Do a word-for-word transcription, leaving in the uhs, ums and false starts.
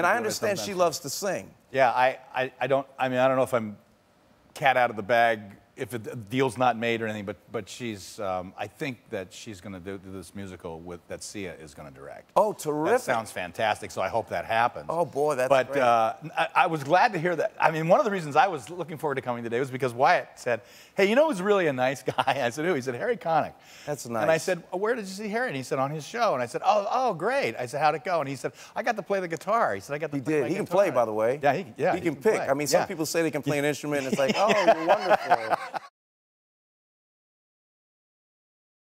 And I understand she loves to sing. Yeah, I, I, I don't, I mean, I don't know if I'm cat out of the bag, if it, the deal's not made or anything, but, but she's, um, I think that she's going to do, do this musical with, that Sia is going to direct. Oh, terrific. That sounds fantastic, so I hope that happens. Oh, boy, that's but, great. But uh, I, I was glad to hear that. I mean, one of the reasons I was looking forward to coming today was because Wyatt said, hey, you know who's really a nice guy? I said, who? He said, Harry Connick. That's nice. And I said, where did you see Harry? And he said, on his show. And I said, oh, oh great. I said, how'd it go? And he said, I got to play the guitar. He said, I got to he play did. my He did. He can play, by the way. Yeah, he, yeah, he, he can, can pick. Play. I mean, some yeah. people say they can play an instrument, and it's like, oh, you're wonderful.